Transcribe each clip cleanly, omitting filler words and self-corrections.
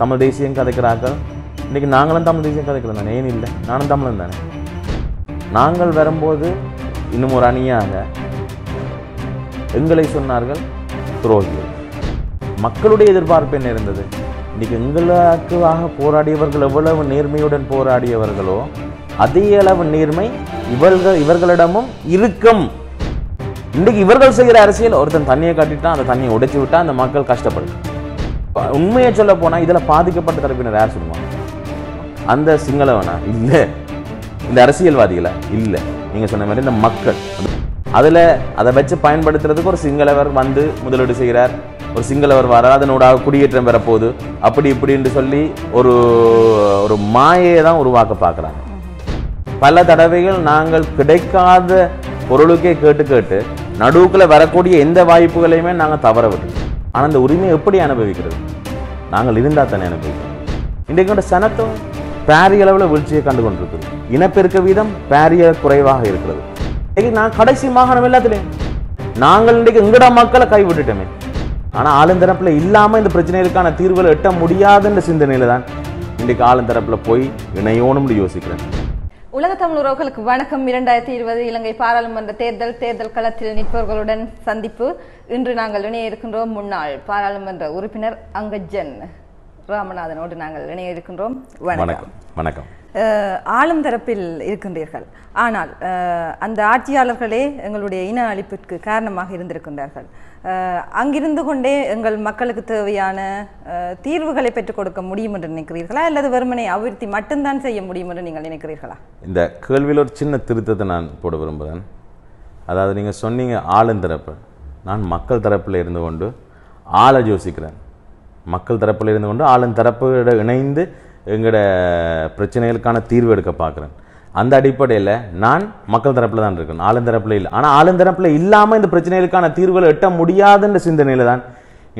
தமிழ் தேசியம் கதைக்கிறார்கள். இன்றைக்கி நாங்களும் தமிழ் தேசியம் கதைக்கிறோம் தானே, ஏன் இல்லை? நானும் தமிழன் தானே. நாங்கள் வரும்போது இன்னும் ஒரு அணியாக எங்களை சொன்னார்கள் துரோகிகள். மக்களுடைய எதிர்பார்ப்பு என்ன இருந்தது? இன்றைக்கி எங்களுக்காக போராடியவர்கள் எவ்வளவு நேர்மையுடன் போராடியவர்களோ அதே அளவு நேர்மை இவர்களிடமும் இருக்கும். இன்றைக்கு இவர்கள் செய்கிற அரசியல், ஒருத்தன் தண்ணியை காட்டிட்டான், அந்த தண்ணியை உடைச்சி விட்டால் அந்த மக்கள் கஷ்டப்படுது. உண்மையை சொல்ல போனால் இதில் பாதிக்கப்பட்ட தரப்பினர் யார் சொல்லுவாங்க? அந்த சிங்களவனா? இல்லை. இந்த அரசியல்வாதிகளை? இல்லை. நீங்கள் சொன்ன மாதிரி இந்த மக்கள். அதில் அதை வச்சு பயன்படுத்துறதுக்கு ஒரு சிங்களவர் வந்து முதலீடு செய்கிறார், ஒரு சிங்களவர் வர அதனோட குடியேற்றம் வரப்போகுது, அப்படி இப்படின்னு சொல்லி ஒரு ஒரு மாயை தான் உருவாக்க பார்க்குறாங்க. பல தடவைகள் நாங்கள் கிடைக்காத பொருளுக்கே கேட்டு கேட்டு நடுவுக்குள்ள வரக்கூடிய எந்த வாய்ப்புகளையுமே நாங்கள் தவற விடுறோம். ஆனால் அந்த உரிமையை எப்படி அனுபவிக்கிறது? நாங்கள் இருந்தால் தானே அனுபவிக்கிறோம். இன்றைக்கு சனத்துவம் பாரிய அளவில் வீழ்ச்சியை கண்டு கொண்டிருக்கிறது. இனப்பெருக்க வீதம் பாரிய குறைவாக இருக்கிறது. இன்றைக்கு நான் கடைசி மாகாணம் எல்லாத்துலேயும் நாங்கள் இன்றைக்கு எங்கட மக்களை கைவிட்டுட்டோமே. ஆனால் ஆளுந்தரப்பில் இல்லாமல் இந்த பிரச்சனைகளுக்கான தீர்வுகளை எட்ட முடியாதுன்ற சிந்தனையில் தான் இன்றைக்கு ஆளுந்தரப்பில் போய் இணையோணும்னு யோசிக்கிறேன். உலக தமிழ் உறவுகளுக்கு வணக்கம். 2020 இலங்கை பாராளுமன்ற தேர்தல் களத்தில் நிற்பவர்களுடன் சந்திப்பு. இன்று நாங்கள் இணைய இருக்கின்றோம் முன்னாள் பாராளுமன்ற உறுப்பினர் அங்கஜன் இராமநாதனோடு நாங்கள் இணைய இருக்கின்றோம். வணக்கம். வணக்கம். ஆளும் தரப்பில் இருக்கின்றீர்கள், ஆனால் அந்த ஆட்சியாளர்களே எங்களுடைய இன அழிப்பிற்கு காரணமாக இருந்திருக்கின்றார்கள். அங்கிருந்து கொண்டே எங்கள் மக்களுக்கு தேவையான தீர்வுகளை பெற்றுக் கொடுக்க முடியும் என்று நினைக்கிறீர்களா, அல்லது வெறுமனை அபிவிருத்தி மட்டும்தான் செய்ய முடியும் என்று நீங்கள் நினைக்கிறீர்களா? இந்த கேள்வியில் ஒரு சின்ன திருத்தத்தை நான் போட விரும்புகிறேன். அதாவது நீங்கள் சொன்னீங்க ஆளும் தரப்பு, நான் மக்கள் தரப்பில் இருந்து கொண்டு ஆளை யோசிக்கிறேன். மக்கள் தரப்பில் இருந்து கொண்டு ஆளும் தரப்போட இணைந்து எங்களோட பிரச்சனைகளுக்கான தீர்வு எடுக்க பார்க்குறேன். அந்த அடிப்படையில் நான் மக்கள் தரப்பில் தான் இருக்கேன், ஆளுந்தரப்பில் இல்லை. ஆனால் ஆளுந்தரப்பில் இல்லாமல் இந்த பிரச்சனைகளுக்கான தீர்வுகளை எட்ட முடியாதுன்ற சிந்தனையில் தான்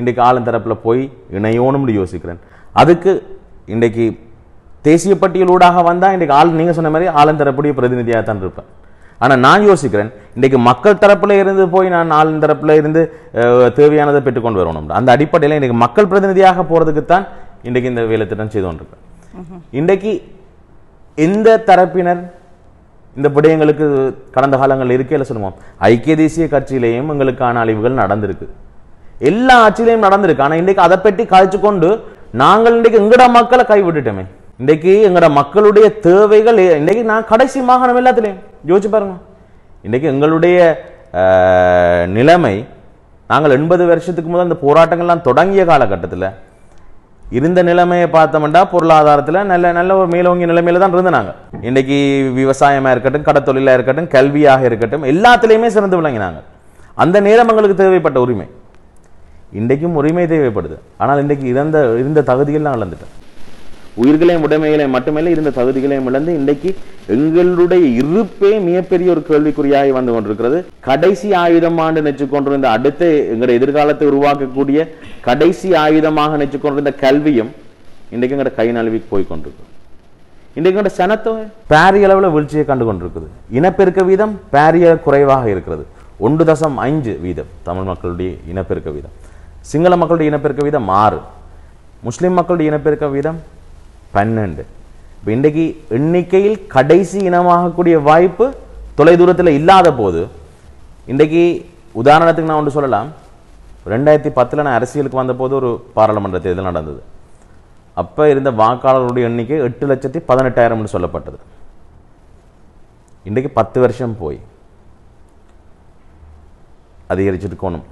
இன்றைக்கு ஆளுந்தரப்பில் போய் இணையோணும்னு யோசிக்கிறேன். அதுக்கு இன்றைக்கு தேசிய பட்டியலூடாக வந்தால் இன்றைக்கு நீங்கள் சொன்ன மாதிரி ஆளுந்தரப்புடைய பிரதிநிதியாக தான் இருப்பேன். ஆனால் நான் யோசிக்கிறேன், இன்றைக்கு மக்கள் தரப்பில் இருந்து போய் நான் ஆளுந்தரப்பில் இருந்து தேவையானதை பெற்றுக்கொண்டு வரணும். அந்த அடிப்படையில் இன்றைக்கு மக்கள் பிரதிநிதியாக போகிறதுக்குத்தான் இன்றைக்கு இந்த வேலை திட்டம் செய்து கொண்டிருக்கேன். இன்றைக்கு எந்த தரப்பினர் இந்த விடயங்களுக்கு கடந்த காலங்களில் இருக்கையில் சொல்லுவோம், ஐக்கிய தேசிய கட்சியிலேயும் எங்களுக்கான அழிவுகள் நடந்திருக்கு, எல்லா ஆட்சியிலையும் நடந்திருக்கு. ஆனால் இன்றைக்கு அதை பற்றி காய்ச்சி கொண்டு நாங்கள் இன்றைக்கு எங்கட மக்களை கைவிட்டுட்டோமே. இன்றைக்கு எங்களோட மக்களுடைய தேவைகள் இன்றைக்கு நான் கடைசி மாகாணம் எல்லாத்துலேயும் யோசிச்சு பாருங்க. இன்றைக்கு எங்களுடைய நிலைமை, நாங்கள் 80 வருஷத்துக்கு முதல் இந்த போராட்டங்கள்லாம் தொடங்கிய காலகட்டத்தில் இருந்த நிலைமையை பார்த்தோம்னா பொருளாதாரத்தில் நல்ல நல்ல ஒரு மேலோங்கிய நிலைமையில தான் இருந்தாங்க. இன்றைக்கி விவசாயமாக இருக்கட்டும், கடத்தொழிலாக இருக்கட்டும், கல்வியாக இருக்கட்டும், எல்லாத்துலேயுமே சிறந்து விளங்கினாங்க. அந்த நேரம் எங்களுக்கு தேவைப்பட்ட உரிமை, இன்றைக்கும் உரிமை தேவைப்படுது. ஆனால் இன்றைக்கு இருந்த தகுதிகள்லாம் இழந்துட்டேன். உயிர்களையும் உடைமைகளையும் மட்டுமில்லை, இருந்த தகுதிகளையும் இழந்து இன்றைக்கு எங்களுடைய இருப்பே மிகப்பெரிய ஒரு கேள்விக்குறியாகி வந்து கொண்டிருக்கிறது. கடைசி ஆயுதமாண்டு நினைச்சுக்கொண்டிருந்த அடுத்த எங்களுடைய எதிர்காலத்தை உருவாக்கக்கூடிய கடைசி ஆயுதமாக நினைச்சுக்கொண்டிருந்த கல்வியும் இன்றைக்கு எங்களோட கை நழுவிக்கு போய் கொண்டிருக்கு. இன்றைக்கு எங்களோட சனத்தொகை பாரிய அளவில் வீழ்ச்சியை கண்டு கொண்டிருக்குது. இனப்பெருக்க வீதம் பாரிய குறைவாக இருக்கிறது. 1.5% தமிழ் மக்களுடைய இனப்பெருக்க வீதம், சிங்கள மக்களுடைய இனப்பெருக்க வீதம் 6, முஸ்லீம் மக்களுடைய இனப்பெருக்க வீதம் 12. இப்போ இன்றைக்கு எண்ணிக்கையில் கடைசி இனமாகக்கூடிய வாய்ப்பு தொலைதூரத்தில் இல்லாத போது இன்றைக்கு உதாரணத்துக்கு நான் ஒன்று சொல்லலாம். 2010 நான் அரசியலுக்கு வந்தபோது ஒரு பாராளுமன்ற தேர்தல் நடந்தது. அப்போ இருந்த வாக்காளர்களுடைய எண்ணிக்கை 8,18,000 சொல்லப்பட்டது. இன்றைக்கு 10 வருஷம் போய் அதிகரிச்சிருக்கணும்.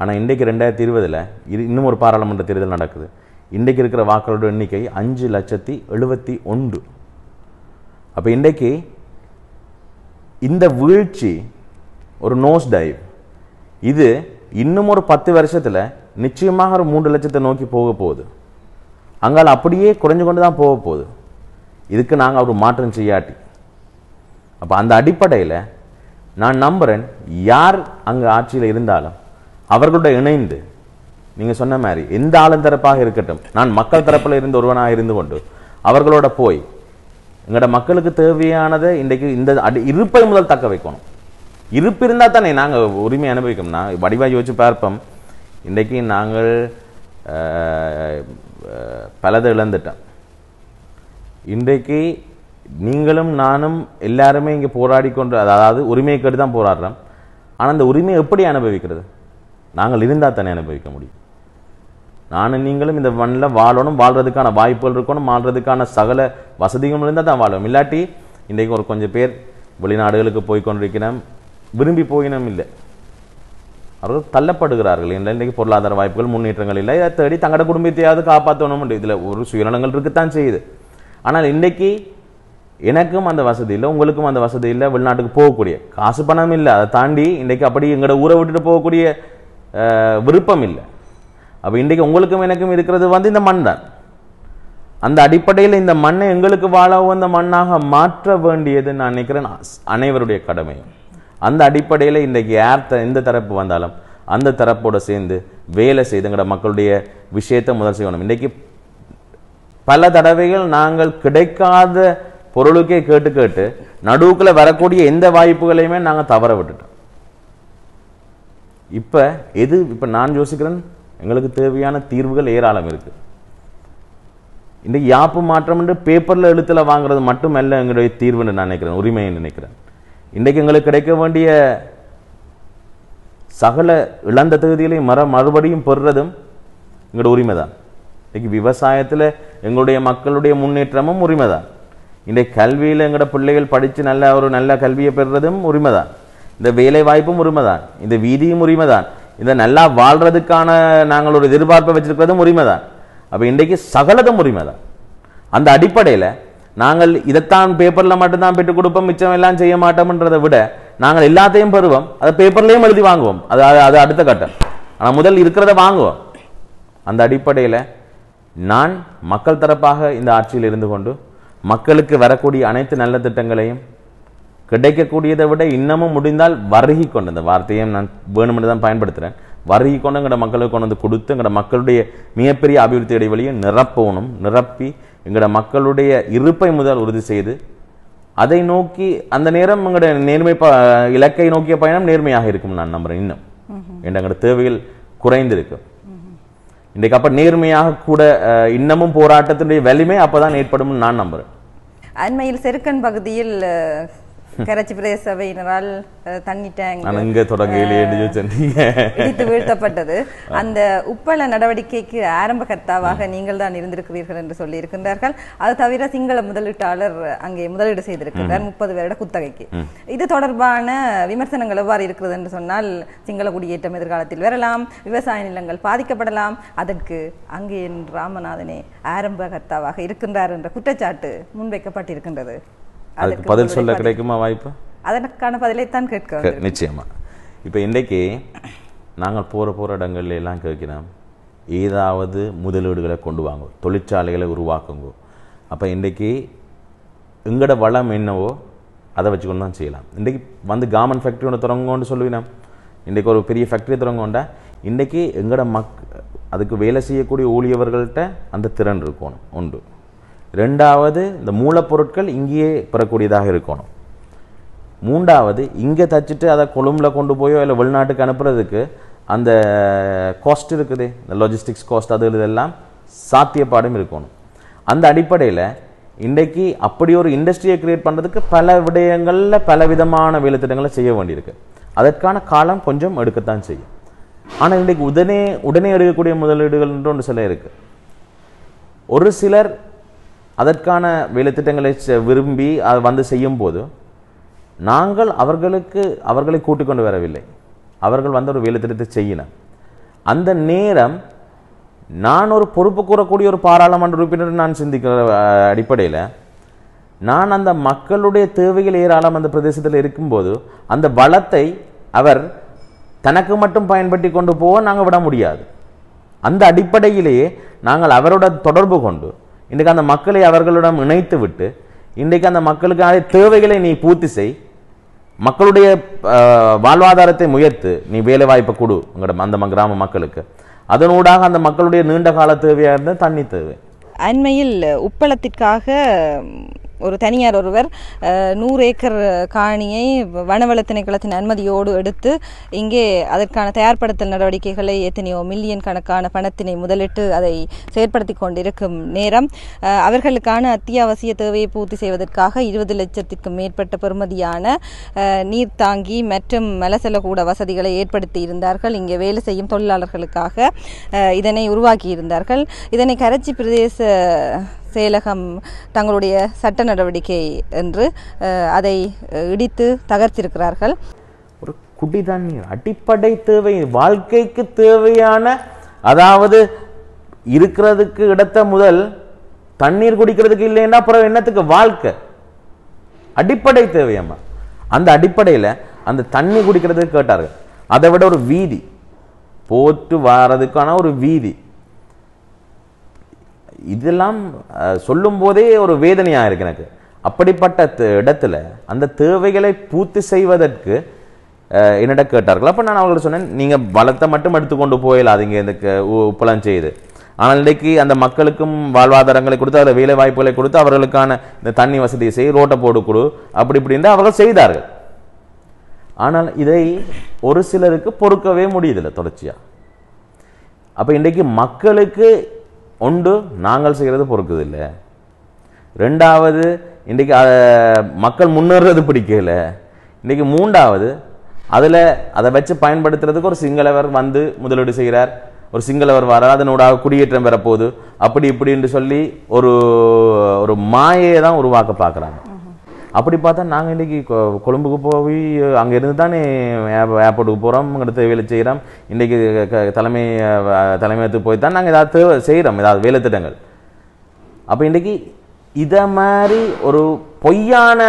ஆனால் இன்றைக்கு 2020 இன்னும் ஒரு பாராளுமன்ற தேர்தல் நடக்குது. இன்றைக்கு இருக்கிற வாக்களோட எண்ணிக்கை 5,71,000. அப்போ இன்றைக்கு இந்த வீழ்ச்சி ஒரு நோஸ் டைவ். இது இன்னும் ஒரு 10 வருஷத்தில் நிச்சயமாக ஒரு 3 லட்சத்தை நோக்கி போக போகுது. அங்கால் அப்படியே குறைஞ்சு கொண்டு தான் போக போகுது. இதுக்கு நாங்கள் ஒரு மாற்றம் செய்யாட்டி, அப்போ அந்த அடிப்படையில் நான் நம்புகிறேன், யார் அங்கே ஆட்சியில் இருந்தாலும் அவர்களோட இணைந்து நீங்கள் சொன்ன மாதிரி எந்த ஆளுந்தரப்பாக இருக்கட்டும், நான் மக்கள் தரப்பில் இருந்து ஒருவனாக இருந்து கொண்டு அவர்களோட போய் எங்களோட மக்களுக்கு தேவையானதை இன்றைக்கு இந்த இருப்பை முதல் தக்க வைக்கணும். இருப்பு இருந்தால் தானே நாங்கள் உரிமை அனுபவிக்கணும்னா வடிவாக யோசிச்சு பார்ப்போம். இன்றைக்கு நாங்கள் பலதை இழந்துட்டேன். இன்றைக்கு நீங்களும் நானும் எல்லாருமே இங்கே போராடி கொண்டு, அதாவது உரிமையை கேட்டு தான் போராடுறோம். ஆனால் அந்த உரிமையை எப்படி அனுபவிக்கிறது? நாங்கள் இருந்தால் தானே அனுபவிக்க முடியும். நானும் நீங்களும் இந்த மண்ணில் வாழணும், வாழ்கிறதுக்கான வாய்ப்புகள் இருக்கணும், வாழ்கிறதுக்கான சகல வசதிகளும் இருந்தால் தான் வாழணும். இல்லாட்டி இன்றைக்கு ஒரு கொஞ்சம் பேர் வெளிநாடுகளுக்கு போய் கொண்டிருக்கிறோம், விரும்பி போயினும் இல்லை, அவர்கள் தள்ளப்படுகிறார்கள். இல்லை இன்றைக்கு பொருளாதார வாய்ப்புகள், முன்னேற்றங்கள் இல்லை, இதை தேடி தங்களோட குடும்பத்தையாவது காப்பாற்றணும். இதில் ஒரு சுயநலங்கள் இருக்குத்தான் செய்யுது. ஆனால் இன்றைக்கு எனக்கும் அந்த வசதி இல்லை, உங்களுக்கும் அந்த வசதி இல்லை, வெளிநாட்டுக்கு போகக்கூடிய காசு பணம் இல்லை, அதை தாண்டி இன்றைக்கு அப்படி எங்களோட ஊரை விட்டுட்டு போகக்கூடிய விருப்பம் இல்லை. அப்போ இன்றைக்கு உங்களுக்கும் எனக்கும் இருக்கிறது இந்த மண் தான். அந்த அடிப்படையில் இந்த மண்ணை எங்களுக்கு வாழ உகந்த மண்ணாக மாற்ற வேண்டியது நான் நினைக்கிறேன் அனைவருடைய கடமையும். அந்த அடிப்படையில் இன்றைக்கு எந்த தரப்பு வந்தாலும் அந்த தரப்போடு சேர்ந்து வேலை செய்துங்கிற மக்களுடைய விஷயத்தை முதல் செய்யணும். இன்றைக்கு பல தடவைகள் நாங்கள் கிடைக்காத பொருளுக்கே கேட்டு கேட்டு நடுவுக்குள்ள வரக்கூடிய எந்த வாய்ப்புகளையுமே நாங்கள் தவற விட்டுட்டோம். இப்போ நான் யோசிக்கிறேன், எங்களுக்கு தேவையான தீர்வுகள் ஏராளம் இருக்குது. இந்த யாப்பு மாற்றம் என்று பேப்பரில் எழுத்தில் வாங்குறது மட்டுமல்ல எங்களுடைய தீர்வுன்னு நான் நினைக்கிறேன், உரிமைன்னு நினைக்கிறேன். இன்றைக்கு எங்களுக்கு கிடைக்க வேண்டிய சகல இழந்த தகுதிகளையும் மறுபடியும் பெறுறதும் எங்களோட உரிமை தான். இன்றைக்கு விவசாயத்தில் எங்களுடைய மக்களுடைய முன்னேற்றமும் உரிமை தான். இன்றைக்கு கல்வியில் எங்களோட பிள்ளைகள் படித்து நல்ல கல்வியை பெறுறதும் உரிமை தான். இந்த வேலை வாய்ப்பும் உரிமை தான். இந்த வீதியும் உரிமை தான். இந்த நல்லா வாழ்கிறதுக்கான நாங்கள் ஒரு எதிர்பார்ப்பை வச்சுருக்கிறதும் உரிமை தான். அப்போ இன்றைக்கு சகலதும் உரிமை தான். அந்த அடிப்படையில் நாங்கள் இதைத்தான் பேப்பரில் மட்டும்தான் பெற்றுக் கொடுப்போம், மிச்சம் எல்லாம் செய்ய மாட்டோம்ன்றதை விட நாங்கள் எல்லாத்தையும் பெறுவோம், அதை பேப்பர்லேயும் எழுதி வாங்குவோம், அது அது அடுத்த கட்டம். ஆனால் முதல் இருக்கிறத வாங்குவோம். அந்த அடிப்படையில் நான் மக்கள் தரப்பாக இந்த ஆட்சியில் இருந்து கொண்டு மக்களுக்கு வரக்கூடிய அனைத்து நல்ல திட்டங்களையும் கிடைக்கக்கூடியதை விட இன்னமும் முடிந்தால் வருகி கொண்டு, அந்த வார்த்தையும் நான் வேணுமென்று தான் பயன்படுத்துகிறேன், வருகி கொண்டு எங்களோட மக்களுக்கு கொண்டு வந்து கொடுத்து எங்களோட மக்களுடைய மிகப்பெரிய அபிவிருத்தி இடைவெளியை நிரப்பணும். நிரப்பி எங்களோட மக்களுடைய இருப்பை முதல் உறுதி செய்து அதை நோக்கி அந்த நேரம் எங்களுடைய நேர்மை இலக்கை நோக்கிய பயணம் நேர்மையாக இருக்கும் நான் நம்புகிறேன். இன்னும் எங்களோட தேவைகள் குறைந்திருக்கும். இன்றைக்கு அப்போ நேர்மையாக கூட இன்னமும் போராட்டத்தினுடைய வலிமை அப்போ தான் ஏற்படும் நான் நம்புகிறேன். அண்மையில் செருக்கன் பகுதியில் கரைச்சி பிரதேச சபையினரால் தண்ணி டேங்க் வீழ்த்தப்பட்டது. அந்த உப்பள நடவடிக்கைக்கு ஆரம்ப கர்த்தாவாக நீங்கள் தான் இருந்திருக்கிறீர்கள் என்று சொல்லி இருக்கின்றார்கள். அது தவிர சிங்கள முதலீட்டாளர் அங்கே முதலீடு செய்திருக்கிறார் 30 வருட குத்தகைக்கு. இது தொடர்பான விமர்சனங்கள் எவ்வாறு இருக்கிறது என்று சொன்னால், சிங்கள குடியேற்றம் எதிர்காலத்தில் வரலாம், விவசாய நிலங்கள் பாதிக்கப்படலாம், அதற்கு அங்கஜன் ராமநாதனே ஆரம்ப கர்த்தாவாக இருக்கின்றார் என்ற குற்றச்சாட்டு முன்வைக்கப்பட்டிருக்கின்றது. அதுக்கு பதில் சொல்ல கிடைக்குமா வாய்ப்பு? அதற்கான பதிலை தான் கேட்க நிச்சயமா. இப்போ இன்றைக்கு நாங்கள் போகிற இடங்கள்ல எல்லாம் கேட்கிறோம், ஏதாவது முதலீடுகளை கொண்டு வாங்க, தொழிற்சாலைகளை உருவாக்குங்க. அப்போ இன்றைக்கு எங்களோட வளம் என்னவோ அதை வச்சுக்கொண்டு தான் செய்யலாம். இன்றைக்கு கார்மெண்ட் ஃபேக்ட்ரி ஒன்று தொடங்கோன்னு சொல்லுவீங்க, இன்றைக்கு ஒரு பெரிய ஃபேக்ட்ரி தொடங்கோண்டா, இன்றைக்கு எங்களோட அதுக்கு வேலை செய்யக்கூடிய ஊழியவர்கள்ட்ட அந்த திறன் இருக்கணும் உண்டு. ரெண்டாவது, இந்த மூலப்பொருட்கள் இங்கேயே பெறக்கூடியதாக இருக்கணும். மூன்றாவது, இங்கே தச்சுட்டு அதை கொழும்பில் கொண்டு போயோ இல்லை வெளிநாட்டுக்கு அனுப்புறதுக்கு அந்த காஸ்ட் இருக்குது, இந்த லாஜிஸ்டிக்ஸ் காஸ்ட், அது இதெல்லாம் சாத்தியப்பாடும் இருக்கணும். அந்த அடிப்படையில் இன்றைக்கு அப்படி ஒரு இண்டஸ்ட்ரியை கிரியேட் பண்ணுறதுக்கு பல விடயங்களில் பல விதமான வேலை திட்டங்களை செய்ய வேண்டியிருக்கு. அதற்கான காலம் கொஞ்சம் எடுக்கத்தான் செய்யும். ஆனால் இன்றைக்கு உடனே எடுக்கக்கூடிய முதலீடுகள்ன்ற ஒன்று சில இருக்குது. ஒரு சிலர் அதற்கான வேலை திட்டங்களை விரும்பி அது செய்யும் போது நாங்கள் அவர்களை கூட்டிக் கொண்டு வரவில்லை, அவர்கள் ஒரு வேலை திட்டத்தை செய்யின. அந்த நேரம் நான் ஒரு பொறுப்பு கூறக்கூடிய ஒரு பாராளுமன்ற உறுப்பினர் நான் சிந்திக்கிற அடிப்படையில் நான் அந்த மக்களுடைய தேவைகள் ஏராளம் அந்த பிரதேசத்தில் இருக்கும்போது அந்த வளத்தை அவர் தனக்கு மட்டும் பயன்படுத்தி கொண்டு போக நாங்கள் விட முடியாது. அந்த அடிப்படையிலேயே நாங்கள் அவரோட தொடர்பு கொண்டு இன்றைக்கு அந்த மக்களை அவர்களிடம் இணைத்து விட்டு இன்றைக்கு அந்த மக்களுக்கான தேவைகளை நீ பூர்த்தி செய், மக்களுடைய வாழ்வாதாரத்தை உயர்த்து, நீ வேலை வாய்ப்பை கொடு அந்த கிராம மக்களுக்கு, அதனூடாக அந்த மக்களுடைய நீண்ட கால தேவையாக இருந்த தண்ணி தேவை. அண்மையில் உப்பளத்திற்காக ஒரு தனியார் ஒருவர் 100 ஏக்கர் காணியை வனவள திணைக்களத்தின் அனுமதியோடு எடுத்து இங்கே அதற்கான தயார்படுத்தல் நடவடிக்கைகளை எத்தனையோ மில்லியன் கணக்கான பணத்தினை முதலிட்டு அதை செயற்படுத்தி கொண்டிருக்கும் நேரம் அவர்களுக்கான அத்தியாவசிய தேவையை பூர்த்தி செய்வதற்காக 20 லட்சத்திற்கும் மேற்பட்ட பெறுமதியான நீர்த்தாங்கி மற்றும் மலசலகூட வசதிகளை ஏற்படுத்தி இருந்தார்கள். இங்கே வேலை செய்யும் தொழிலாளர்களுக்காக இதனை உருவாக்கி இருந்தார்கள். இதனை கரைச்சி பிரதேச செயலகம் தங்களுடைய சட்ட நடவடிக்கை என்று அதை இடித்து தகர்த்திருக்கிறார்கள். ஒரு குடிதண்ணீர் அடிப்படை தேவை, வாழ்க்கைக்கு தேவையான, அதாவது இருக்கிறதுக்கு இடத்த முதல் தண்ணீர் குடிக்கிறதுக்கு இல்லைன்னா அப்புறம் என்னத்துக்கு வாழ்க்கை, அடிப்படை தேவையம்மா. அந்த அடிப்படையில் அந்த தண்ணி குடிக்கிறதுக்கு கேட்டார்கள். அதை விட ஒரு வீதி போட்டு வாரதுக்கான ஒரு வீதி, இதெல்லாம் சொல்லும் போதே ஒரு வேதனையாக இருக்கு எனக்கு. அப்படிப்பட்ட இடத்துல அந்த தேவைகளை பூர்த்தி செய்வதற்கு என்னிட கேட்டார்கள். அப்போ நான் அவங்கள்ட்ட சொன்னேன், நீங்கள் வளத்தை மட்டும் எடுத்துக்கொண்டு போயிடாதீங்க இந்த உப்பளம் செய்து, ஆனால் இன்றைக்கு அந்த மக்களுக்கும் வாழ்வாதாரங்களை கொடுத்து அதில் வேலை வாய்ப்புகளை கொடுத்து அவர்களுக்கான இந்த தண்ணி வசதியை செய், ரோட்டை போடு கொடு, அப்படி இப்படின்னு அவர்கள் செய்தார்கள். ஆனால் இதை ஒரு சிலருக்கு பொறுக்கவே முடியுதில்லை தொடர்ச்சியாக. அப்போ இன்றைக்கு மக்களுக்கு ஒன்று நாங்கள் செய்கிறது பொறுக்குதில்லை, ரெண்டாவது இன்றைக்கு மக்கள் முன்னேறது பிடிக்கலை, இன்றைக்கி மூன்றாவது அதில் அதை வச்சு பயன்படுத்துறதுக்கு ஒரு சிங்களவர் வந்து முதலீடு செய்கிறார், ஒரு சிங்களவர் வராது அதனோட குடியேற்றம் பெறப்போகுது, அப்படி இப்படின்னு சொல்லி ஒரு ஒரு மாயை தான் உருவாக்க பார்க்குறாங்க. அப்படி பார்த்தா நாங்கள் இன்றைக்கி கொழும்புக்கு போய் அங்கே இருந்து தானே ஏர்போர்ட்டுக்கு போகிறோம், அங்கே வேலை செய்கிறோம், இன்றைக்கி தலைமையத்துக்கு போய் தான் நாங்கள் ஏதாவது தேவை செய்கிறோம் ஏதாவது வேலை திட்டங்கள். அப்போ இன்றைக்கி இதை மாதிரி ஒரு பொய்யான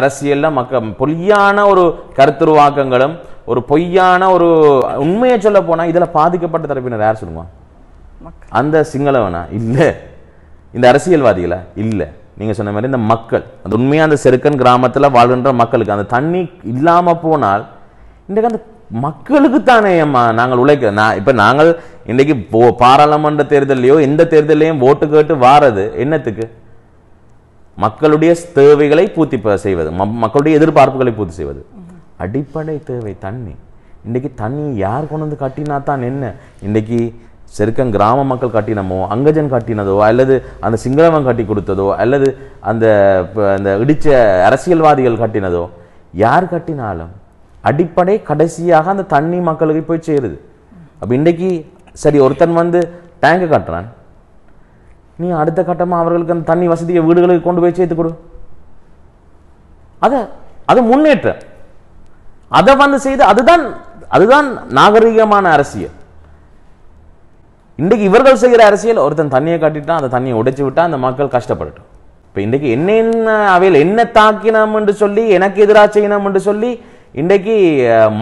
அரசியலில் பொய்யான ஒரு கருத்துருவாக்கங்களும் ஒரு பொய்யான ஒரு உண்மையை சொல்ல போனால் இதில் பாதிக்கப்பட்ட தரப்பினர் யார் சொல்லுவாங்க? அந்த சிங்களவனா? இல்லை. இந்த அரசியல்வாதிகளா? இல்லை. நீங்கள் சொன்ன மாதிரி இந்த மக்கள், அந்த உண்மையாக அந்த செருக்கன் கிராமத்தில் வாழ்கின்ற மக்களுக்கு அந்த தண்ணி இல்லாமல் போனால் இன்றைக்கு அந்த மக்களுக்கு தானே அம்மா நாங்கள் உழைக்க. நான் இப்போ நாங்கள் இன்றைக்கு பாராளுமன்ற தேர்தலையோ எந்த தேர்தலையும் ஓட்டு கேட்டு வாரது என்னத்துக்கு? மக்களுடைய தேவைகளை பூர்த்தி செய்வது, மக்களுடைய எதிர்பார்ப்புகளை பூர்த்தி செய்வது, அடிப்படை தேவை தண்ணி. இன்றைக்கி தண்ணி யார் கொண்டு வந்து கட்டினா தான் என்ன? இன்றைக்கி செருக்கம் கிராம மக்கள் கட்டினமோ, அங்கஜன் கட்டினதோ, அல்லது அந்த சிங்களவன் கட்டி கொடுத்ததோ, அல்லது அந்த இடித்த அரசியல்வாதிகள் கட்டினதோ, யார் கட்டினாலும் அடிப்படை கடைசியாக அந்த தண்ணி மக்களுக்கு போய் சேருது. அப்போ இன்றைக்கி சரி ஒருத்தன் வந்து டேங்கு கட்டுறான், நீ அடுத்த கட்டமாக அவர்களுக்கு அந்த தண்ணி வசதியை வீடுகளுக்கு கொண்டு போய் சேர்த்து கொடு, அதை முன்னேற்றம், அதை வந்து செய்து, அதுதான் நாகரிகமான அரசியல். இன்றைக்கு இவர்கள் செய்கிற அரசியல் ஒருத்தன் தண்ணியை கட்டிட்டான், அந்த தண்ணியை உடைச்சு விட்டான், அந்த மக்கள் கஷ்டப்படட்டும். இப்போ இன்றைக்கு என்னென்ன அவையில் என்ன தாக்கினோம் என்று சொல்லி, எனக்கு எதிராக செய்யணும் என்று சொல்லி இன்றைக்கு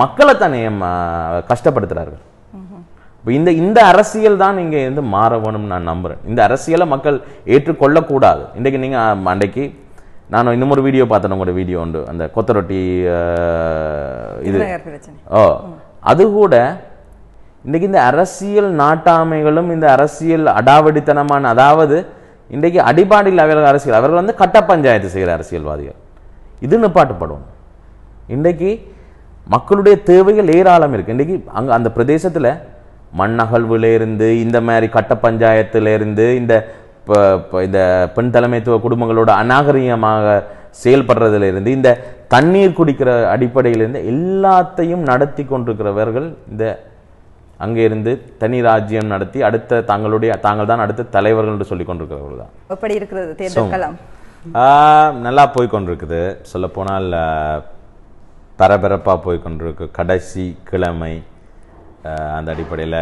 மக்களை தன்னை கஷ்டப்படுத்துகிறார்கள். இப்போ இந்த அரசியல் தான் இங்கே இருந்து மாற வேணும்னு நான் நம்புகிறேன். இந்த அரசியலை மக்கள் ஏற்றுக்கொள்ளக்கூடாது. இன்றைக்கு நீங்கள் அன்றைக்கு நான் இன்னும் ஒரு வீடியோ பார்த்தேன், உங்களோட வீடியோ உண்டு, அந்த கொத்தரொட்டி இது அது கூட இன்றைக்கி இந்த அரசியல் நாட்டாமைகளும் இந்த அரசியல் அடாவடித்தனமான, அதாவது இன்றைக்கு அடிபாடியில் அவர்கள் அரசியல், அவர்கள் வந்து கட்ட பஞ்சாயத்து செய்கிற அரசியல்வாதிகள், இது நிப்பாட்டுப்படும். இன்றைக்கு மக்களுடைய தேவைகள் ஏராளம் இருக்குது. இன்றைக்கி அங்கே அந்த பிரதேசத்தில் மண்ணகழ்வுலேருந்து இந்த மாதிரி கட்ட பஞ்சாயத்துலேருந்து இந்த பெண் தலைமைத்துவ குடும்பங்களோட அநாகரிகமாக செயல்படுறதுலேருந்து இந்த தண்ணீர் குடிக்கிற அடிப்படையிலேருந்து எல்லாத்தையும் நடத்தி கொண்டிருக்கிறவர்கள் இந்த அங்கே இருந்து தனி ராஜ்யம் நடத்தி அடுத்த தாங்கள் தான் அடுத்த தலைவர்கள் என்று சொல்லி கொண்டிருக்கிறவர்கள் தான். அப்படி இருக்கிறது தேர்தல் நல்லா போய்கொண்டிருக்குது. சொல்லப்போனால் பரபரப்பாக போய்கொண்டிருக்கு. கடைசி கிழமை அந்த அடிப்படையில்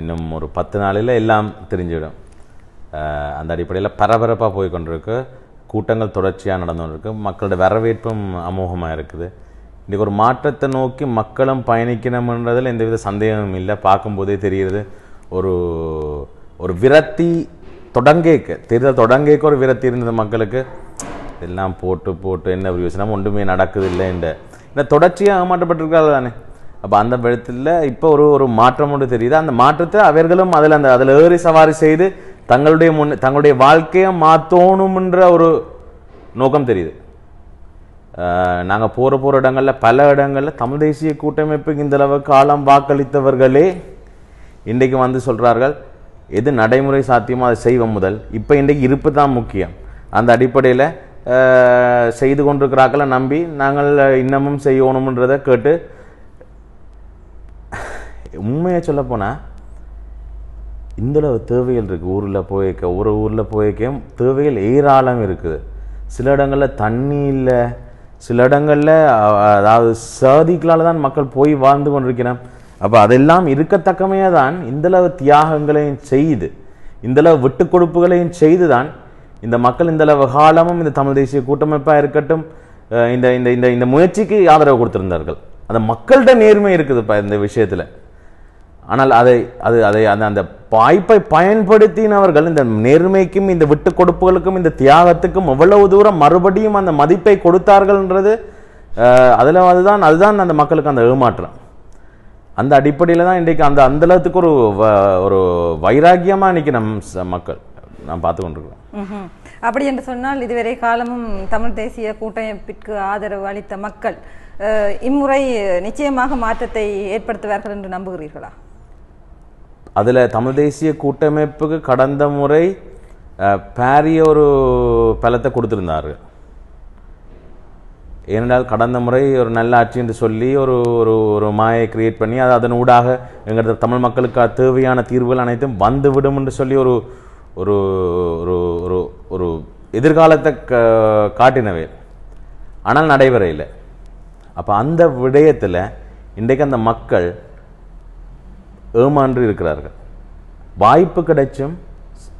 இன்னும் ஒரு 10 நாளில் எல்லாம் தெரிஞ்சிடும். அந்த அடிப்படையில் பரபரப்பாக போய்கொண்டிருக்கு. கூட்டங்கள் தொடர்ச்சியாக நடந்து கொண்டிருக்கு. மக்களோட வரவேற்பும் அமோகமாக இருக்குது. இன்றைக்கி ஒரு மாற்றத்தை நோக்கி மக்களும் பயணிக்கணும்ன்றதில் எந்தவித சந்தேகமும் இல்லை. பார்க்கும்போதே தெரிகிறது ஒரு ஒரு விரக்தி தொடங்கேக்க, தேர்தல் தொடங்கேக்க ஒரு விரக்தி இருந்தது மக்களுக்கு. இதெல்லாம் போட்டு போட்டு என்ன யோசனம், ஒன்றுமே நடக்குது இல்லை இந்த தொடர்ச்சியாக மாற்றப்பட்டிருக்காது தானே. அப்போ அந்த விதத்தில் இப்போ ஒரு ஒரு மாற்றம் ஒன்று தெரியுது. அந்த மாற்றத்தை அவர்களும் அதில் ஏறி சவாரி செய்து தங்களுடைய வாழ்க்கையை மாற்றணும்ன்ற ஒரு நோக்கம் தெரியுது. நாங்கள் போகிற இடங்களில் பல இடங்களில் தமிழ் தேசிய கூட்டமைப்புக்கு இந்த அளவு காலம் வாக்களித்தவர்களே இன்றைக்கு வந்து சொல்கிறார்கள், எது நடைமுறை சாத்தியமாக அதை செய்வோம் முதல். இப்போ இன்றைக்கு இருப்பு தான் முக்கியம். அந்த அடிப்படையில் செய்து கொண்டிருக்கிறாக்களை நம்பி நாங்கள் இன்னமும் செய்யணும்ன்றதை கேட்டு உண்மையை சொல்லப்போனால் இந்தளவு தேவைகள் இருக்குது. ஒரு ஊரில் போய்க்க தேவைகள் ஏராளம் இருக்குது. சில இடங்களில் தண்ணி இல்லை, சில இடங்களில் அதாவது சாதிகளால் தான் மக்கள் போய் வாழ்ந்து கொண்டிருக்கிறோம். அப்போ அதெல்லாம் இருக்கத்தக்கமையாக தான் இந்தளவு தியாகங்களையும் செய்து இந்தளவு விட்டு கொடுப்புகளையும் செய்து தான் இந்த மக்கள் இந்தளவு காலமும் இந்த தமிழ் தேசிய கூட்டமைப்பாக இருக்கட்டும் இந்த இந்த இந்த முயற்சிக்கு ஆதரவு கொடுத்திருந்தார்கள். அந்த மக்கள்கிட்ட நேர்மை இருக்குதுப்பா இந்த விஷயத்தில். ஆனால் அதை அந்த வாய்ப்பை பயன்படுத்தினவர்கள் இந்த நேர்மைக்கும் இந்த விட்டு கொடுப்புகளுக்கும் இந்த தியாகத்துக்கும் எவ்வளவு தூரம் மறுபடியும் அந்த மதிப்பை கொடுத்தார்கள்ன்றது அதில் அதுதான் அந்த மக்களுக்கு அந்த ஏமாற்றம். அந்த அடிப்படையில் தான் இன்றைக்கு அந்தளவுக்கு ஒரு வைராக்கியமாக இன்றைக்கி மக்கள் நாம் பார்த்து கொண்டிருக்கிறோம். அப்படி என்று சொன்னால் இதுவரை காலமும் தமிழ் தேசிய கூட்டமைப்பிற்கு ஆதரவு அளித்த மக்கள் இம்முறை நிச்சயமாக மாற்றத்தை ஏற்படுத்துவார்கள் என்று நம்புகிறீர்களா? அதில் தமிழ் தேசிய கூட்டமைப்புக்கு கடந்த முறை பாரிய ஒரு பலத்தை கொடுத்திருந்தார்கள். ஏனென்றால் கடந்த முறை ஒரு நல்ல ஆட்சி என்று சொல்லி ஒரு ஒரு ஒரு மாயை கிரியேட் பண்ணி அது அதன் ஊடாக எங்கள் தமிழ் மக்களுக்கு தேவையான தீர்வுகள் அனைத்தும் வந்துவிடும் என்று சொல்லி ஒரு ஒரு ஒரு ஒரு எதிர்காலத்தை காட்டினவே, ஆனால் நடைபெறையில். அப்போ அந்த விடயத்தில் இன்றைக்கு அந்த மக்கள் ஏமான்று இருக்கிறார்கள். வாய்ப்பு கிடைச்சும்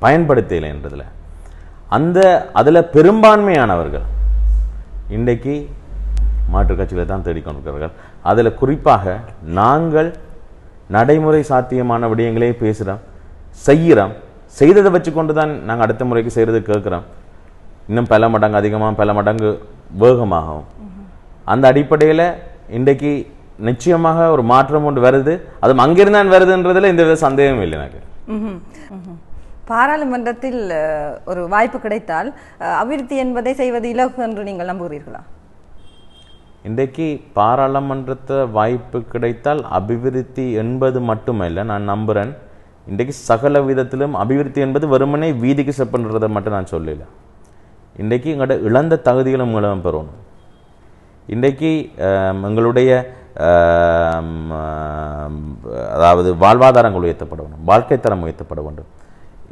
பயன்படுத்தலை என்றதில் அதில் பெரும்பான்மையானவர்கள் இன்றைக்கு மாற்றுக் கட்சிகளை தான் தேடிக்கொண்டிருக்கிறார்கள். அதில் குறிப்பாக நாங்கள் நடைமுறை சாத்தியமான விடயங்களே பேசுகிறோம், செய்கிறோம். செய்ததை வச்சு கொண்டு தான் நாங்கள் அடுத்த முறைக்கு செய்கிறது கேட்குறோம். இன்னும் பல மடங்கு அதிகமாக, பல மடங்கு வேகமாகவும். அந்த அடிப்படையில் இன்றைக்கு நிச்சயமாக ஒரு மாற்றம் ஒன்று வருது. அதுவும் அங்கிருந்தான் வருதுன்றதுல எந்த வித சந்தேகமும் இல்லை எனக்கு. பாராளுமன்றத்தில் ஒரு வாய்ப்பு கிடைத்தால் அபிவிருத்தி என்பதை செய்வது இலகு என்று நீங்கள் நம்புகிறீர்களா? இன்றைக்கு பாராளுமன்றத்தை வாய்ப்பு கிடைத்தால் அபிவிருத்தி என்பது மட்டுமல்ல, நான் நம்புகிறேன் இன்றைக்கு சகல விதத்திலும் அபிவிருத்தி என்பது வெறுமனே வீதிக்கு செப்பன்றதை மட்டும் நான் சொல்லலை. இன்றைக்கு எங்களோட இழந்த தகுதிகளும் மூலம் பெறணும். இன்றைக்கு எங்களுடைய அதாவது வாழ்வாதாரங்கள் உயர்த்தப்பட வேண்டும், வாழ்க்கை தரம் உயர்த்தப்பட வேண்டும்.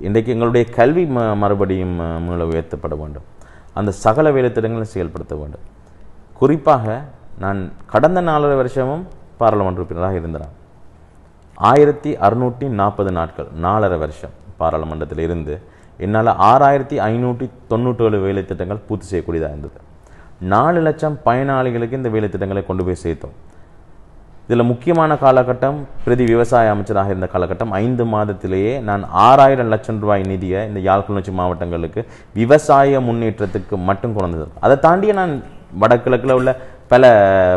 இன்றைக்கு எங்களுடைய கல்வி மறுபடியும் மூலம் உயர்த்தப்பட வேண்டும். அந்த சகல வேலைத்திட்டங்களை செயல்படுத்த வேண்டும். குறிப்பாக நான் கடந்த 4 வருஷமும் பாராளுமன்ற உறுப்பினராக இருந்தேன். 1640 நாட்கள் 4 வருஷம் பாராளுமன்றத்தில் இருந்து என்னால் 6597 வேலைத்திட்டங்கள் பூர்த்தி செய்யக்கூடியதாக இருந்தது. 4 லட்சம் பயனாளிகளுக்கு இந்த வேலைத்திட்டங்களை கொண்டு போய் சேர்த்தோம். இதில் முக்கியமான காலகட்டம் பிரதி விவசாய அமைச்சராக இருந்த காலகட்டம். 5 மாதத்திலேயே நான் 6000 லட்சம் ரூபாய் நிதியை இந்த யாழ்குணர்ச்சி மாவட்டங்களுக்கு விவசாய முன்னேற்றத்துக்கு மட்டும் கொண்டது. அதை தாண்டிய நான் வடகிழக்கில் உள்ள பல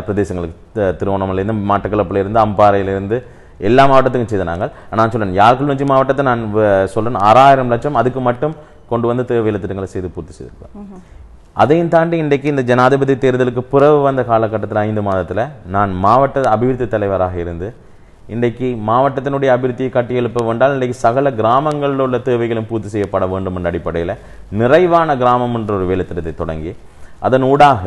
பிரதேசங்களுக்கு, திருவண்ணாமலையிலேருந்து, மாட்டக்களப்பிலேருந்து, அம்பாறையிலேருந்து எல்லா மாவட்டத்துக்கும் செய்த நாங்கள். நான் சொல்கிறேன், யாழ்குணர்ச்சி மாவட்டத்தை நான் சொல்கிறேன் 6000 லட்சம் அதுக்கு மட்டும் கொண்டு வந்து வேலைத்திட்டங்களை செய்து பூர்த்தி செய்திருக்கிறேன். அதையும் தாண்டி இன்றைக்கு இந்த ஜனாதிபதி தேர்தலுக்கு பிறகு வந்த காலகட்டத்தில் 5 மாதத்தில் நான் மாவட்ட அபிவிருத்தி தலைவராக இருந்து இன்றைக்கு மாவட்டத்தினுடைய அபிவிருத்தியை கட்டி எழுப்ப வேண்டால் இன்றைக்கு சகல கிராமங்களில் உள்ள தேவைகளும் பூர்த்தி செய்யப்பட வேண்டும் என்ற அடிப்படையில் நிறைவான கிராமம் என்ற ஒரு வேலைத்திட்டத்தை தொடங்கி அதன் ஊடாக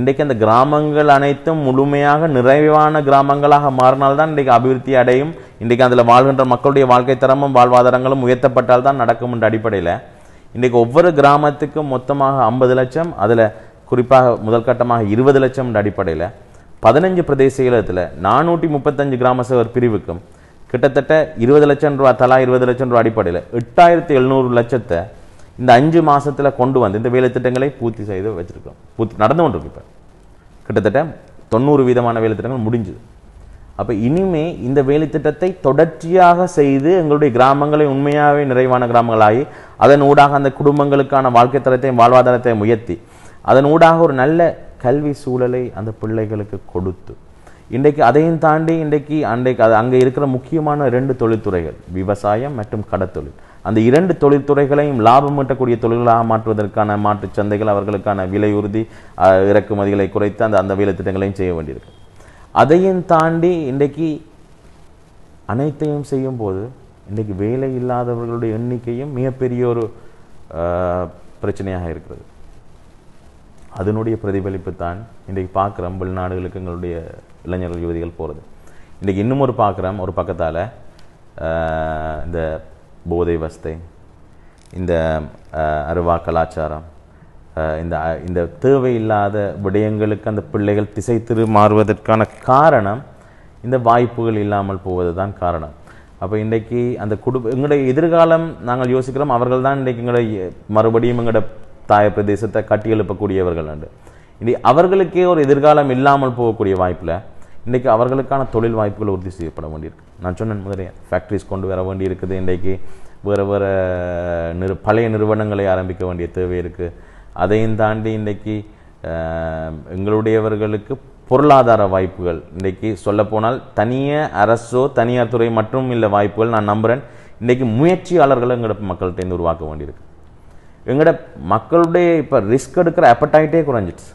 இன்றைக்கு அந்த கிராமங்கள் அனைத்தும் முழுமையாக நிறைவான கிராமங்களாக மாறினால்தான் இன்றைக்கு அபிவிருத்தி அடையும். இன்றைக்கு அதில் வாழ்கின்ற மக்களுடைய வாழ்க்கை தரமும் வாழ்வாதாரங்களும் உயர்த்தப்பட்டால் தான் நடக்கும் என்ற அடிப்படையில் இன்றைக்கு ஒவ்வொரு கிராமத்துக்கும் மொத்தமாக 50 லட்சம், அதில் குறிப்பாக முதல் கட்டமாக 20 லட்சம் அடிப்படையில் 15 பிரதேசத்தில் 435 கிராம சேவர் பிரிவுக்கும் கிட்டத்தட்ட 20 லட்சம் ரூபா தலா 20 லட்சம் ரூபா அடிப்படையில் 8700 லட்சத்தை இந்த 5 மாதத்தில் கொண்டு வந்து இந்த வேலைத்திட்டங்களை பூர்த்தி செய்து வச்சுருக்கோம். நடந்து கொண்டிருக்கு. இப்போ கிட்டத்தட்ட 90% வேலைத்திட்டங்கள் முடிஞ்சுது. அப்போ இனிமே இந்த வேலைத்திட்டத்தை தொடர்ச்சியாக செய்து எங்களுடைய கிராமங்களை உண்மையாகவே நிறைவான கிராமங்களாகி அதன் ஊடாக அந்த குடும்பங்களுக்கான வாழ்க்கை தரத்தையும் வாழ்வாதாரத்தையும் உயர்த்தி அதன் ஊடாக ஒரு நல்ல கல்வி சூழலை அந்த பிள்ளைகளுக்கு கொடுத்து இன்றைக்கு அதையும் தாண்டி இன்றைக்கு அங்கே இருக்கிற முக்கியமான 2 தொழில்துறைகள், விவசாயம் மற்றும் கடத்தொழில். அந்த இரண்டு தொழில்துறைகளையும் லாபம் ஈட்டக்கூடிய தொழில்களாக மாற்றுவதற்கான மாற்றுச் சந்தைகள் அவர்களுக்கான விலை உறுதி இறக்குமதிகளை குறைத்து அந்த அந்த வேலை திட்டங்களையும் செய்ய வேண்டியிருக்கு. அதையும் தாண்டி இன்றைக்கு அனைத்தையும் செய்யும்போது இன்றைக்கு வேலை இல்லாதவர்களுடைய எண்ணிக்கையும் மிகப்பெரிய ஒரு பிரச்சனையாக இருக்கிறது. அதனுடைய பிரதிபலிப்பு தான் இன்றைக்கு பார்க்குறோம் வெளிநாடுகளுக்கு எங்களுடைய இளைஞர்கள் யுவதிகள் போகிறது. இன்றைக்கு இன்னும் ஒரு பார்க்குறோம் ஒரு பக்கத்தால் இந்த போதை வஸ்தை, இந்த அருவா கலாச்சாரம், இந்த தேவையில்லாத விடயங்களுக்கு அந்த பிள்ளைகள் திசை திரு மாறுவதற்கான காரணம் இந்த வாய்ப்புகள் இல்லாமல் போவது தான் காரணம். அப்போ இன்றைக்கு அந்த எங்களுடைய எதிர்காலம் நாங்கள் யோசிக்கிறோம், அவர்கள் தான் இன்றைக்கு எங்களுடைய மறுபடியும் எங்களோட தாய பிரதேசத்தை கட்டி எழுப்பக்கூடியவர்கள் உண்டு. இன்றைக்கு அவர்களுக்கே ஒரு எதிர்காலம் இல்லாமல் போகக்கூடிய வாய்ப்பில் இன்றைக்கு அவர்களுக்கான தொழில் வாய்ப்புகள் உறுதி செய்யப்பட வேண்டியிருக்கு. நான் சொன்னேன் முதலே ஃபேக்ட்ரிஸ் கொண்டு வர வேண்டி இருக்குது. இன்றைக்கு வேறு பழைய நிறுவனங்களை ஆரம்பிக்க வேண்டிய தேவை இருக்குது. அதையும் தாண்டி இன்றைக்கு எங்களுடையவர்களுக்கு பொருளாதார வாய்ப்புகள் இன்றைக்கு சொல்லப்போனால் தனிய அரசோ தனியார் துறை மற்றும் இல்லை வாய்ப்புகள் நான் நம்புகிறேன். இன்றைக்கு முயற்சியாளர்களை எங்களோட மக்கள்கிட்ட உருவாக்க வேண்டியிருக்கு. எங்களோட மக்களுடைய இப்போ ரிஸ்க் எடுக்கிற அப்படைட்டே குறைஞ்சிடுச்சு.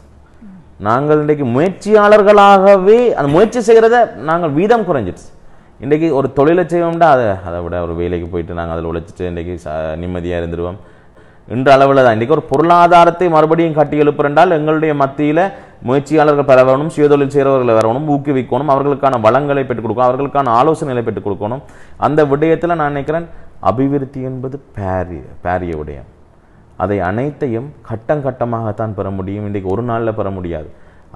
நாங்கள் இன்றைக்கு முயற்சியாளர்களாகவே அந்த முயற்சி செய்கிறத நாங்கள் வீதம் குறைஞ்சிடுச்சு. இன்றைக்கி ஒரு தொழிலை செய்வோம்னா அதை விட ஒரு வேலைக்கு போயிட்டு நாங்கள் அதில் உழைச்சிட்டு இன்றைக்கி நிம்மதியாக இருந்துருவோம் என்ற அளவில் தான் இன்றைக்கி ஒரு பொருளாதாரத்தை மறுபடியும் கட்டி எழுப்புறென்றால் எங்களுடைய மத்தியில் முயற்சியாளர்கள் பெற வரணும், சுயதொழில் செய்கிறவர்களை வரணும், ஊக்குவிக்கணும், அவர்களுக்கான வளங்களை பெற்றுக் கொடுக்கணும், அவர்களுக்கான ஆலோசனைகளை பெற்றுக் கொடுக்கணும். அந்த விடயத்தில் நான் நினைக்கிறேன் அபிவிருத்தி என்பது பாரிய விடயம். அதை அனைத்தையும் கட்டம் கட்டமாகத்தான் பெற முடியும். இன்றைக்கு ஒரு நாளில் பெற முடியாது.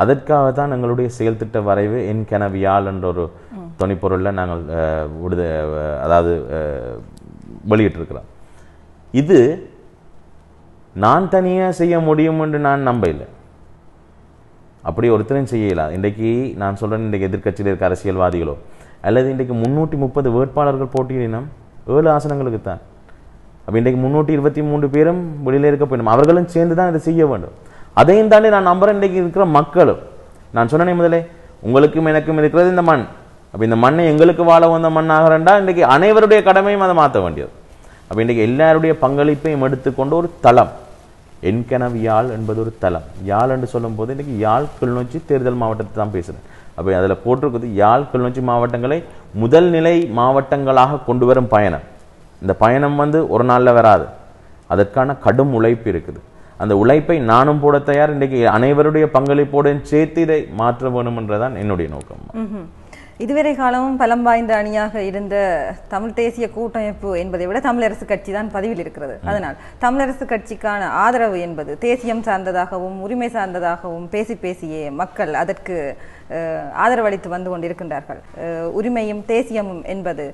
அதற்காகத்தான் எங்களுடைய செயல் திட்ட வரைவு என் கனவியால் என்ற ஒரு துணைப்பொருளில் நாங்கள் அதாவது வெளியிட்டிருக்கிறோம். இது நான் தனியாக செய்ய முடியும் என்று நான் நம்பவில்லை. அப்படி ஒருத்தரும் செய்யலாம். இன்றைக்கு நான் சொல்கிறேன், இன்றைக்கு எதிர்க்கட்சியில் இருக்க அரசியல்வாதிகளோ அல்லது இன்றைக்கு 330 வேட்பாளர்கள் போட்டியினம் 7 ஆசனங்களுக்கு தான். அப்போ இன்றைக்கு 323 பேரும் வெளியில் இருக்க போயிடும். அவர்களும் சேர்ந்து தான் இதை செய்ய வேண்டும். அதையும் தாண்டி நான் நம்புகிறேன் இன்றைக்கு இருக்கிற மக்களும். நான் சொன்னேன் முதலே, உங்களுக்கும் எனக்கும் இருக்கிறது இந்த மண். அப்போ இந்த மண்ணை எங்களுக்கு வாழ வந்த மண்ணாக ரெண்டால் இன்றைக்கு அனைவருடைய கடமையும் அதை மாற்ற வேண்டியது. அப்போ இன்றைக்கு எல்லாருடைய பங்களிப்பையும் எடுத்துக்கொண்டு ஒரு தளம் என் கனவு யாழ் என்பது ஒரு தளம். யாழ் என்று சொல்லும்போது இன்றைக்கி யாழ் கிளிநொச்சி தேர்தல் மாவட்டத்தை தான் பேசுகிறேன். அப்போ அதில் போட்டிருக்கிறது யாழ் கிளிநொச்சி மாவட்டங்களை முதல் நிலை மாவட்டங்களாக கொண்டு வரும் பயணம். இந்த பயணம் ஒரு நாளில் வராது. அதற்கான கடும் உழைப்பு இருக்குது. அந்த உழைப்பை நானும் போட தயார். இன்றைக்கு அனைவருடைய பங்களிப்போடையும் சேர்த்து இதை மாற்ற வேணுமென்றதான் என்னுடைய நோக்கம். இதுவரை காலமும் பலம் வாய்ந்த அணியாக இருந்த தமிழ் தேசிய கூட்டமைப்பு என்பதை விட தமிழரசு கட்சி தான் பதிவில் இருக்கிறது. அதனால் தமிழரசு கட்சிக்கான ஆதரவு என்பது தேசியம் சார்ந்ததாகவும் உரிமை சார்ந்ததாகவும் பேசி பேசியே மக்கள் அதற்கு ஆதரவளித்து வந்து கொண்டிருக்கின்றார்கள். உரிமையும் தேசியமும் என்பது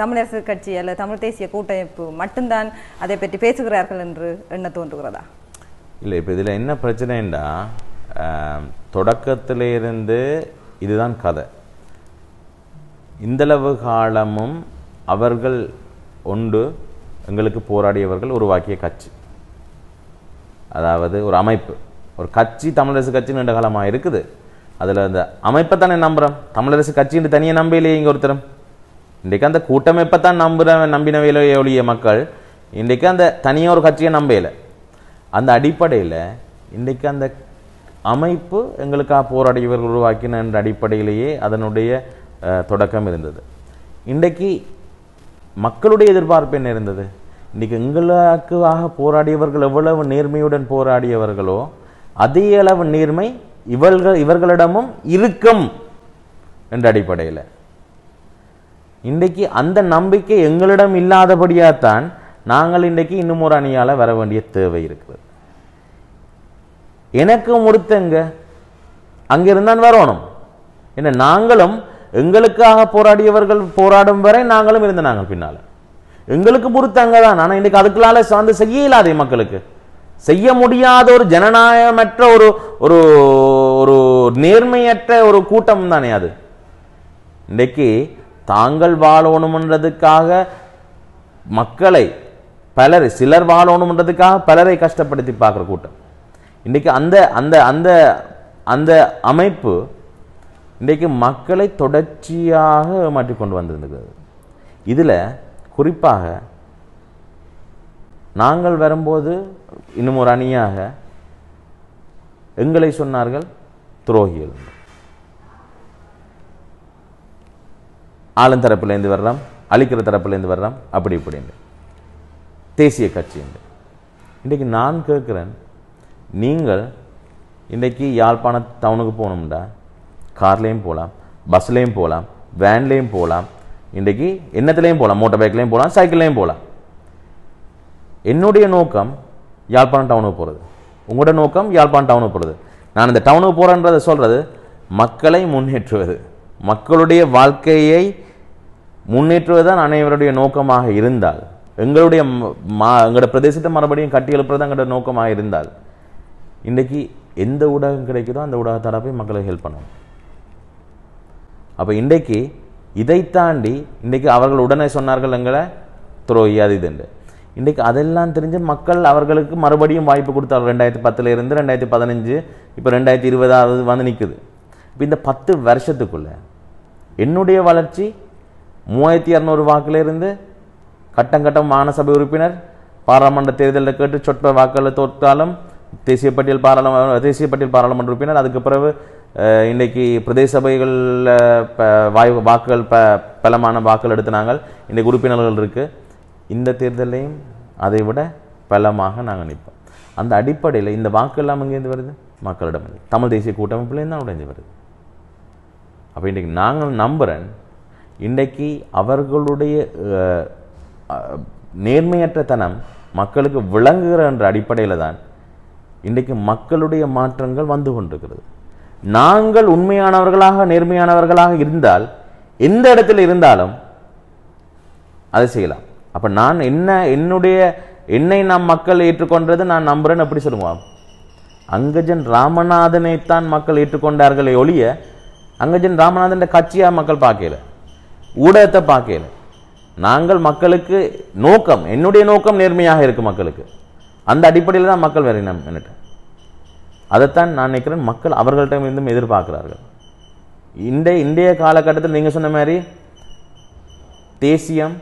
தமிழரசு கட்சி அல்லது தமிழ் தேசிய கூட்டமைப்பு மட்டும்தான் அதை பற்றி பேசுகிறார்கள் என்று எண்ண தோன்றுகிறதா? இல்லை, இப்போ இதில் என்ன பிரச்சனைன்னா, தொடக்கத்திலிருந்து இதுதான் கதை. இந்தளவு காலமும் அவர்கள் ஒன்று எங்களுக்கு போராடியவர்கள் உருவாக்கிய கட்சி, அதாவது ஒரு அமைப்பு, ஒரு கட்சி தமிழரசு கட்சி நீண்ட காலமாக இருக்குது. அதில் அந்த அமைப்பை தானே நம்புகிறோம். தமிழரசு கட்சின்னு தனியாக நம்பலையே இங்கே ஒருத்தரும். இன்றைக்கு அந்த கூட்டமைப்பை தான் நம்பினவையில ஒழிய மக்கள் இன்றைக்கு அந்த தனியாக ஒரு கட்சியை நம்பலை. அந்த அடிப்படையில் இன்றைக்கு அந்த அமைப்பு எங்களுக்காக போராடியவர்கள் உருவாக்கின என்ற அடிப்படையிலேயே அதனுடைய தொடக்கம் இருந்தது. இன்றைக்கு மக்களுடைய எதிர்பார்ப்பு என்ன இருந்தது? இன்றைக்கு எங்களுக்காக போராடியவர்கள் எவ்வளவு நேர்மையுடன் போராடியவர்களோ அதே அளவு நேர்மை இவர்களிடமும் இருக்கும் என்ற அடிப்படையில் இன்றைக்கு அந்த நம்பிக்கை எங்களிடம் இல்லாதபடியாத்தான் நாங்கள் இன்றைக்கு இன்னும் ஒரு அணியால் வர வேண்டிய தேவை இருக்கிறது. எனக்கும் ஒருத்தங்க அங்கிருந்தான் வரணும். ஏன்னா நாங்களும் எங்களுக்காக போராடியவர்கள் போராடும் வரை நாங்களும் இருந்த நாங்கள் பின்னால் எங்களுக்கு பொறுத்தங்க தான். ஆனால் இன்றைக்கு அதுக்குள்ளால சார்ந்து செய்ய இல்லாதே மக்களுக்கு செய்ய முடியாத ஒரு ஜனநாயகமற்ற ஒரு ஒரு ஒரு நேர்மையற்ற ஒரு கூட்டம் தானே அது. இன்றைக்கு தாங்கள் வாழணும்ன்றதுக்காக மக்களை சிலர் வாழணும்ன்றதுக்காக பலரை கஷ்டப்படுத்தி பார்க்குற கூட்டம். இன்றைக்கு அந்த அந்த அந்த அந்த அமைப்பு இன்றைக்கு மக்களை தொடர்ச்சியாக மாற்றிக்கொண்டு வந்திருந்துகிறது. இதில் குறிப்பாக நாங்கள் வரும்போது இன்னும் ஒரு அணியாக எங்களை சொன்னார்கள் துரோகிகள். ஆளும் தரப்பிலேருந்து வர்றோம், அழிக்கிற தரப்பிலேருந்து வர்றோம், அப்படி இப்படின்னு தேசிய கட்சி. இன்றைக்கு நான் கேட்குறேன், நீங்கள் இன்றைக்கு யாழ்ப்பாண டவுனுக்கு போகணும்டா, கார்லேயும் போகலாம், பஸ்லேயும் போகலாம், வேன்லேயும் போகலாம், இன்றைக்கு என்னத்துலேயும் போகலாம், மோட்டார் பைக்லேயும் போகலாம், சைக்கிள்லேயும் போகலாம். என்னுடைய நோக்கம் யாழ்ப்பாணம் டவுனுக்கு போகிறது, உங்களோட நோக்கம் யாழ்ப்பாணம் டவுனுக்கு போகிறது. நான் இந்த டவுனுக்கு போகிறேன்றதை சொல்கிறது மக்களை முன்னேற்றுவது, மக்களுடைய வாழ்க்கையை முன்னேற்றுவது தான் அனைவருடைய நோக்கமாக இருந்தால், எங்களுடைய எங்களோட பிரதேசத்தை மறுபடியும் கட்டி எழுப்புறது தான் எங்களோட நோக்கமாக இருந்தால், இன்றைக்கு எந்த ஊடகம் கிடைக்குதோ அந்த ஊடக தரப்பை மக்களுக்கு ஹெல்ப் பண்ணணும். அப்போ இன்றைக்கு இதை தாண்டி இன்றைக்கு அவர்கள் உடனே சொன்னார்கள் எங்களை துரோகி அது இதுண்டு. இன்றைக்கு அதெல்லாம் தெரிஞ்சு மக்கள் அவர்களுக்கு மறுபடியும் வாய்ப்பு கொடுத்தார்கள். 2010 2015 இப்போ 2020 வந்து நிற்குது. இப்போ இந்த 10 வருஷத்துக்குள்ளே என்னுடைய வளர்ச்சி 3200 வாக்கிலிருந்து கட்டங்கட்டம் மாநசபை உறுப்பினர் பாராளுமன்ற தேர்தலில் கேட்டு சொற்ப வாக்களில் தோற்றாலும் தேசிய பட்டியல் பாராளுமன்ற உறுப்பினர், அதுக்கு பிறகு இன்றைக்கி பிரதேச சபைகளில் வாக்குகள் பலமான வாக்குகள் எடுத்து நாங்கள் இன்றைக்கு உறுப்பினர்கள் இருக்குது. இந்த தேர்தலையும் அதை விட பலமாக நாங்கள் நிற்போம். அந்த அடிப்படையில் இந்த வாக்கு எல்லாம் எங்கேருந்து வருது? மக்களிடமிருந்து, தமிழ் தேசிய கூட்டமைப்புலேருந்து தான் உடைஞ்சு வருது. அப்போ இன்றைக்கு நாங்கள் நம்புகிறேன், இன்றைக்கு அவர்களுடைய நேர்மையற்ற தனம் மக்களுக்கு விளங்குகிற என்ற அடிப்படையில் தான் இன்றைக்கு மக்களுடைய மாற்றங்கள் வந்து கொண்டிருக்கிறது. நாங்கள் உண்மையானவர்களாக நேர்மையானவர்களாக இருந்தால் எந்த இடத்துல இருந்தாலும் அதை செய்யலாம். அப்போ நான் என்னை நாம் மக்கள் ஏற்றுக்கொண்டது நான் நம்புகிறேன். எப்படி சொல்லுவோம்? அங்கஜன் இராமநாதனைத்தான் மக்கள் ஏற்றுக்கொண்டார்களே ஒழிய அங்கஜன் இராமநாதன் கட்சியாக மக்கள் பார்க்கல, ஊடகத்தை பார்க்கல. நாங்கள் மக்களுக்கு நோக்கம், என்னுடைய நோக்கம் நேர்மையாக இருக்குது மக்களுக்கு. அந்த அடிப்படையில் தான் மக்கள் வேறு என்ன, அதைத்தான் நான் நினைக்கிறேன் மக்கள் அவர்கள்ட்டும் எதிர்பார்க்கிறார்கள். இன்றைய காலகட்டத்தில் நீங்கள் சொன்ன மாதிரி தேசியம்,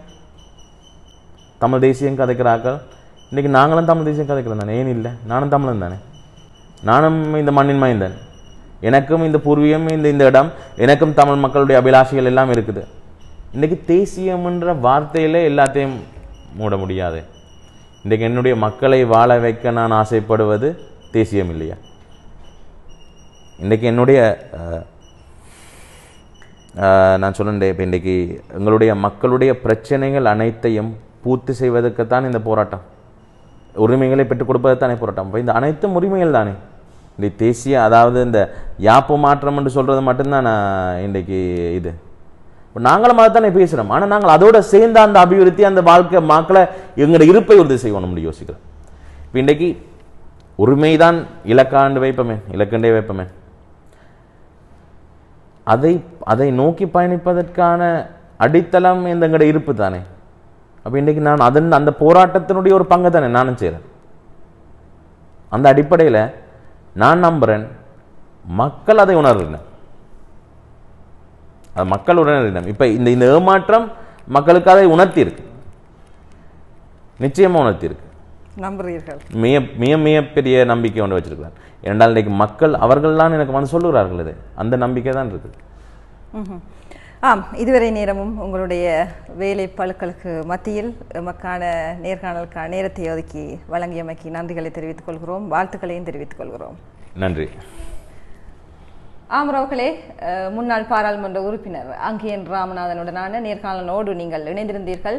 தமிழ் தேசியம் கதைக்கிறார்கள். இன்றைக்கி நாங்களும் தமிழ் தேசியம் கதைக்கிறோம் தானே, ஏன் இல்லை? நானும் தமிழன் தானே, நானும் இந்த மண்ணின் மைந்தன், எனக்கும் இந்த பூர்வீகம், இந்த இடம், எனக்கும் தமிழ் மக்களுடைய அபிலாஷைகள் எல்லாம் இருக்குது. இன்றைக்கி தேசியம்ன்ற வார்த்தையில் எல்லாத்தையும் மூட முடியாது. இன்றைக்கு என்னுடைய மக்களை வாழ வைக்க நான் ஆசைப்படுவது தேசியம் இல்லையா? இன்றைக்கி என்னுடைய நான் சொல்லுண்டேன், இப்போ இன்றைக்கி எங்களுடைய மக்களுடைய பிரச்சனைகள் அனைத்தையும் பூர்த்தி செய்வதற்குத்தான் இந்த போராட்டம், உரிமைகளை பெற்றுக் கொடுப்பதுத்தானே போராட்டம். இப்போ இந்த அனைத்தும் உரிமைகள் தானே. இந்த தேசிய, அதாவது இந்த யாப்பு மாற்றம் என்று சொல்கிறது மட்டும்தான் இன்றைக்கி இது. இப்போ நாங்களும் அதை தானே பேசுகிறோம், ஆனால் நாங்கள் அதோட சேர்ந்த அந்த அபிவிருத்தி, அந்த வாழ்க்கை மக்களை எங்களோட இருப்பை உறுதி செய்வோம் நம்ம யோசிக்கிறோம். இப்போ இன்றைக்கி உரிமை தான் இலக்காண்டு வைப்பமே, இலக்கண்டே வைப்பமே, அதை நோக்கி பயணிப்பதற்கான அடித்தளம் எங்களோட இருப்பு தானே. அப்போ இன்றைக்கி நான் அந்த போராட்டத்தினுடைய ஒரு பங்கு தானே நானும் செய்கிறேன். அந்த அடிப்படையில் நான் நம்புகிறேன் மக்கள் அதை உணர்கிறேன், அது மக்கள் உணர்கிறேன். இப்போ இந்த ஏமாற்றம் மக்களுக்கு அதை உணர்த்தியிருக்கு, நிச்சயமாக உணர்த்தியிருக்கு. நம்புகிறீர்கள்? மிக மிக மிகப்பெரிய நம்பிக்கை ஒன்று வச்சிருக்கிறார். ஏனென்றால் இன்றைக்கு மக்கள் அவர்கள் தான் எனக்கு வந்து சொல்லுகிறார்கள், இது அந்த நம்பிக்கை தான் இருக்குது. ஆம், இதுவரை நேரமும் உங்களுடைய வேலை பழுக்களுக்கு மத்தியில் எமக்கான நேர்காணலுக்கான நேரத்தை ஒதுக்கி வழங்கியமைக்கு நன்றிகளை தெரிவித்துக் கொள்கிறோம், வாழ்த்துக்களையும் தெரிவித்துக் கொள்கிறோம். நன்றி. ஆமரவர்களே, முன்னாள் பாராளுமன்ற உறுப்பினர் அங்கஜன் இராமநாதனுடனான நேர்காணலோடு நீங்கள் இணைந்திருந்தீர்கள்.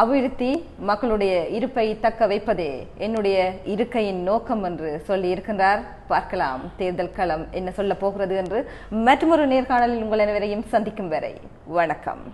அபிவிருத்தி, மக்களுடைய இருப்பை தக்க வைப்பதே என்னுடைய இருக்கையின் நோக்கம் என்று சொல்லி இருக்கின்றார். பார்க்கலாம் தேர்தல் களம் என்ன சொல்ல போகிறது என்று. மற்றொரு நேர்காணலில் உங்கள் அனைவரையும் சந்திக்கும் வரை வணக்கம்.